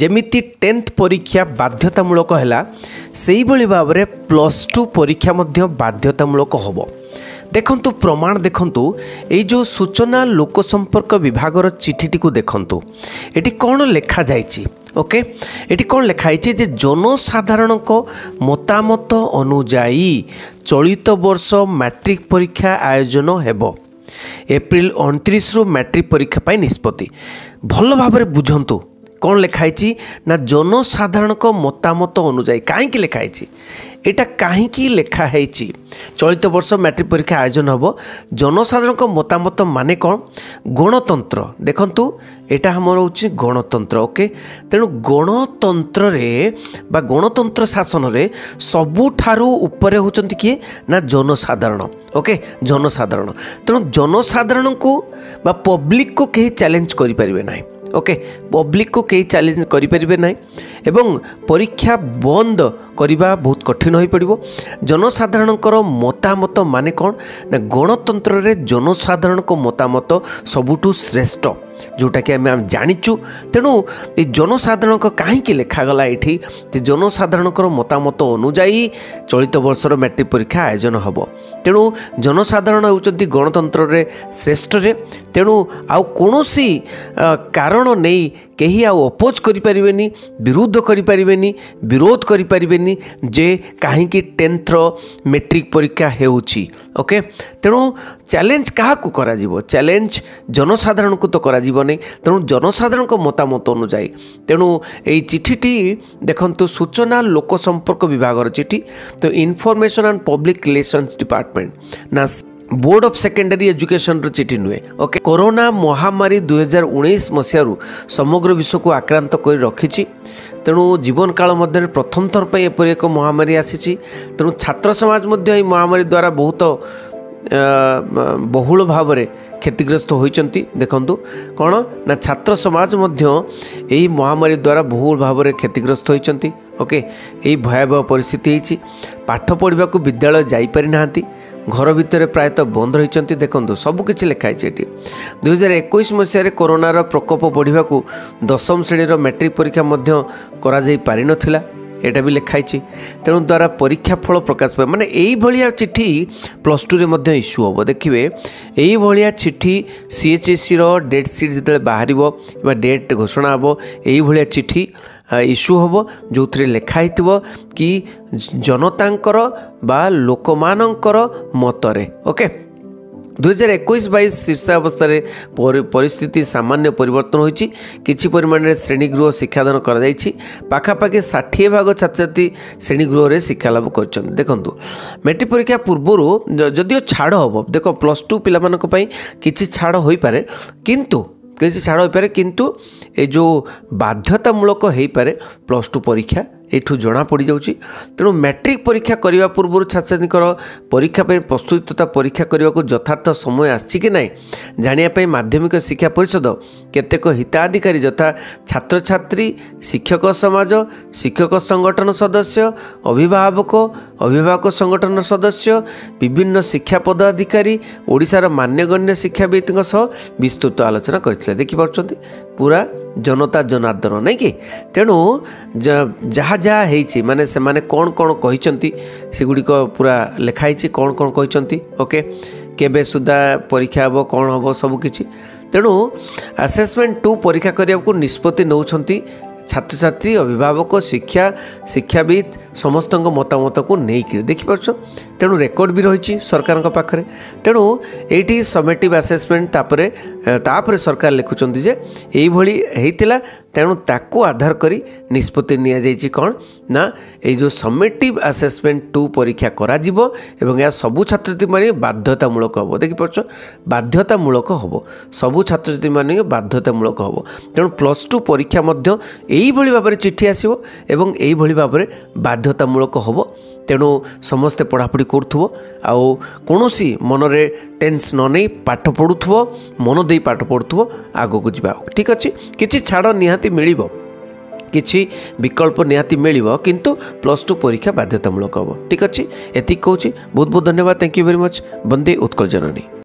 जेमिति 10th परीक्षा बाध्यतामूलक है से भाव में प्लस टू परीक्षा बाध्यतामूलक हम। देखंतु प्रमाण देखंतु ए जो सूचना लोक संपर्क विभाग चिठीटी को देखंतु एटी कौन लेखा जाइछि। ओके एटी कौन लेखाई जे जनसाधारण मतामत अनुजाई चलित वर्ष मैट्रिक परीक्षा आयोजन हेबो एप्रिल 29 रु मैट्रिक परीक्षा पाई निष्पत्ति। भल भाव में बुझंतु कौन लेखाई ना जनसाधारण मतामत अनुजाई कहीं लेखाई एटा कहीं लेखाई चलित वर्ष मैट्रिक परीक्षा आयोजन हम जनसाधारण मतामत माने कौन गणतंत्र। देखंतु एटा हमर होछि गणतंत्र। ओके तेणु गणतंत्र रे बा गणतंत्र शासन रे सबुठारु ऊपर होचंती किए ना जनसाधारण। ओके जनसाधारण तेणु जनसाधारण को बा पब्लिक को कहीं चैलेंज करि परिबे नाही। ओके पब्लिक को कई चैलेंज करें ना एवं परीक्षा बंद करवा बहुत कठिन हो पड़ो। जनसाधारण मतामत माने कौन ना गणतंत्र रे जनसाधारण मतामत सबुठु श्रेष्ठ जोटा कि आम जाचु। तेणु ये जनसाधारण कहीं लिखागला ये जनसाधारण मतामत अनुजाई चलित वर्षर मैट्रिक परीक्षा आयोजन हम। तेणु जनसाधारण होती गणतंत्र रे श्रेष्ठ रे तेणु आउ कोनोसी कारण नहीं कहीं अपोज करें विरुद्ध करें विरोध करें जे कहीं 10th मैट्रिक परीक्षा होउछि। ओके तेणु चैलेंज क्या चैलेंज जनसाधारण को तो कर तेणु जनसाधारण मतामत अनुजाई। तेणु ये चिठीटी देखंतु सूचना लोक संपर्क विभाग चिठी तो information and public relations department ना बोर्ड ऑफ सेकेंडरी एजुकेशन चिठी नुहे। ओके कोरोना महामारी 2019 मसीहरु समग्र विश्व को आक्रांत कर रखी तेणु जीवन काल मध्य प्रथम थर पर एपरी एक महामारी आसी। तेणु छात्र समाज मध्य महामारी द्वारा बहुत बहुल भाव में क्षतिग्रस्त होती। देखंतु कौन ना छात्र समाज मध्य महामारी द्वारा बहुल भाव में क्षतिग्रस्त होती। ओके यही भयावह परिस्थिति होती पाठ पढ़ा को विद्यालय जापारी ना घर भितर प्रायतः बंद रही। देखो सबकिछ लिखाई 2021 मसीह कोरोनार प्रकोप बढ़ा को 10वीं श्रेणीर मैट्रिक परीक्षा पारि नथिला एटा भी लिखाई। तेणु द्वारा परीक्षा फल प्रकाश पाए माने यही चिठी प्लस टू रे इश्यू हे। देखिए यही भाया चिठी सीएचएससी रो डेट सीट जिते बाहर या डेट घोषणा हे यही भाया चिठी इश्यू हे जो थे लिखाई कि जनतांकर बा लोकमानंकर मतरे। ओके 2021-22 शीर्षावस्था परिस्थिति सामान्य परिवर्तन होइछि किछि परिमाण रे श्रेणीगृह शिक्षादान करा जाइछि पाखापाखि 60 भाग छात्रछात्री श्रेणीगृह रे शिक्षा लाभ करछन। देखंतु मैट्रिक परीक्षा पूर्वरु जदियो छाड़ हम देखो प्लस टू पिलामानक पई किछि छाड़ होई पारे किंतु किसी छाड़ हो पारे किंतु ए जो बाध्यतामूलक हो पारे प्लस टू परीक्षा यू जना पड़ जाऊँगी। तेणु मैट्रिक परीक्षा करने पूर्व छात्रछात्री परीक्षा प्रस्तुति तथा परीक्षा करने को यथार्थ समय आसी ना जानापी माध्यमिक शिक्षा परिषद केतेक हिताधिकारी यथा छात्रछात्री शिक्षक समाज शिक्षक संगठन सदस्य अभिभावक अभिभावक संगठन सदस्य विभिन्न शिक्षा पदाधिकारी ओडिशार मान्यगण्य शिक्षाविद विस्तृत आलोचना करथिले। देखि पछन्ती पूरा जनता जनार्दन नहीं कि तेणु जहा जहा माने से माने कौन कौन कहते सेगुड़िक पूरा लिखाई कौन कौन कहते। ओके केबे सुधा परीक्षा हे कौन हम सबकिछि। तेणु असेसमेंट 2 परीक्षा करने को निष्पत्ति नौछंती छात्रछात्री अभिभावक शिक्षा शिक्षाविद समस्त मतामत को लेकर देखिपार्छ। तेणु रेकर्ड भी रही सरकार पाखे। तेणु ये समेटिव आसेसमेंट तापर सरकार लिखुं यही तेणु ताको आधार करी निष्पत्ति निया जायछि कौन ना ये जो समेटिव आसेसमेंट 2 परीक्षा करा जिवो एवं या सबु छात्रछात्री माने बाध्यतामूलक हम। देखिपार्छ बाध्यतामूलक हम सबु छात्रछात्री माने बाध्यतामूलक हम। तेणु प्लस टू परीक्षा मध्य यही भाव में चिठी आसो एवं यही भाव में बाध्यतामूलक हम। तेणु समस्ते पढ़ापढ़ी करुव आउ कौनसी मनरे टेन्स न नहीं पाठ पढ़ु मन दे पाठ पढ़ु आगक जावा ठीक अच्छे किसी छाड़ निहाती मिल किसी विकल्प निहाती मिल किंतु प्लस टू परीक्षा बाध्यतामूलक हम। ठीक अच्छे एति कहूँ बहुत बहुत धन्यवाद। Thank you very much. वंदे उत्कल जननी।